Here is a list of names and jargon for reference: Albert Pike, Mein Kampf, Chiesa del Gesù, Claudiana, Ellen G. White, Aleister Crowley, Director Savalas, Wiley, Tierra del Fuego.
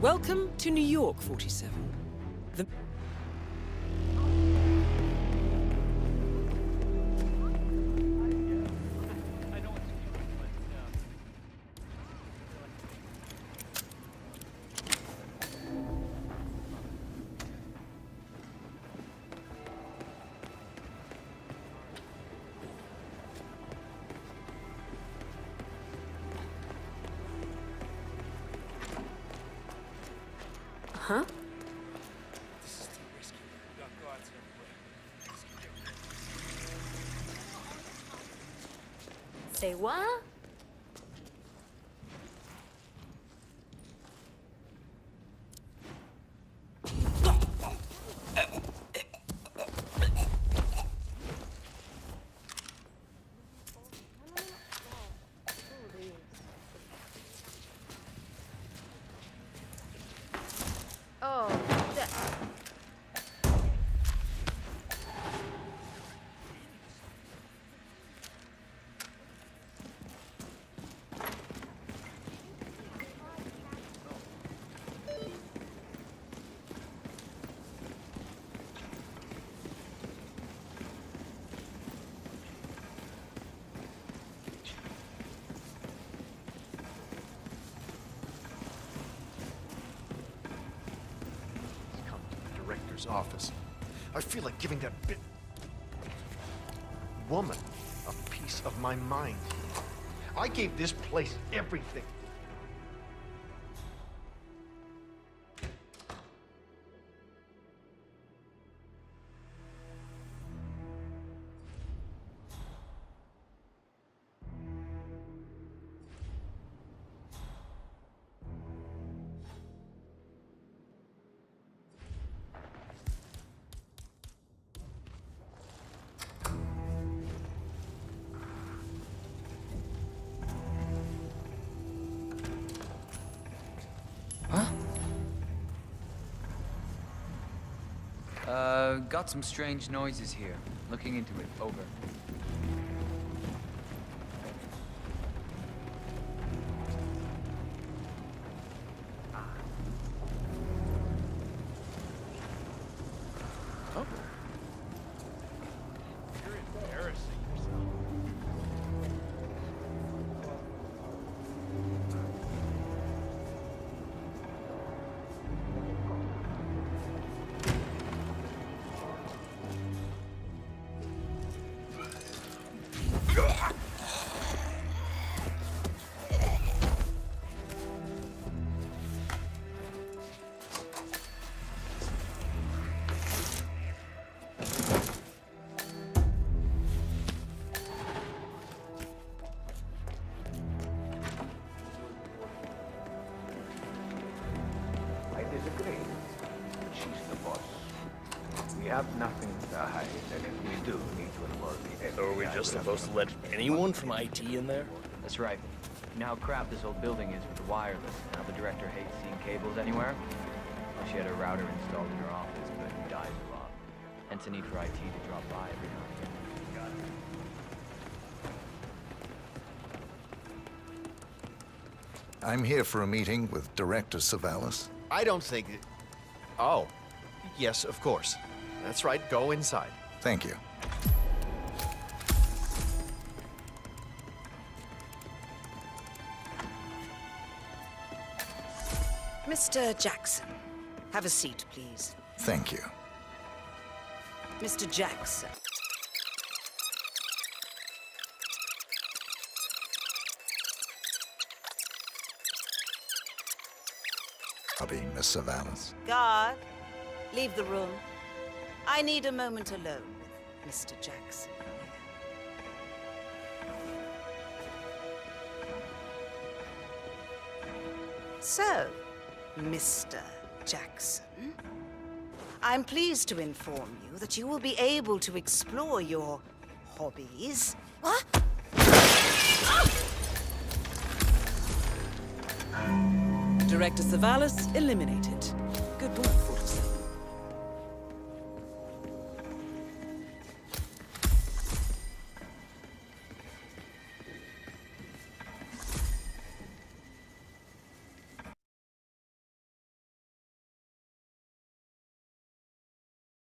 Welcome to New York, 47. Huh? This is too risky. We got guards everywhere. Say what? Office. I feel like giving that woman a piece of my mind. I gave this place everything. Got some strange noises here. Looking into it. Over. Supposed to let anyone from IT in there? That's right. You know how crap this old building is with the wireless, and how the director hates seeing cables anywhere? Well, she had a router installed in her office, but it dies a lot. Hence the need for IT to drop by every now and then. I'm here for a meeting with Director Savalas. I don't think... Oh. Yes, of course. That's right. Go inside. Thank you. Mr. Jackson, have a seat, please. Thank you. Mr. Jackson. Howdy, Miss Savalas. Guard, leave the room. I need a moment alone with Mr. Jackson. So... Mr. Jackson, I'm pleased to inform you that you will be able to explore your hobbies. What? Director Savalas eliminated. Good boy.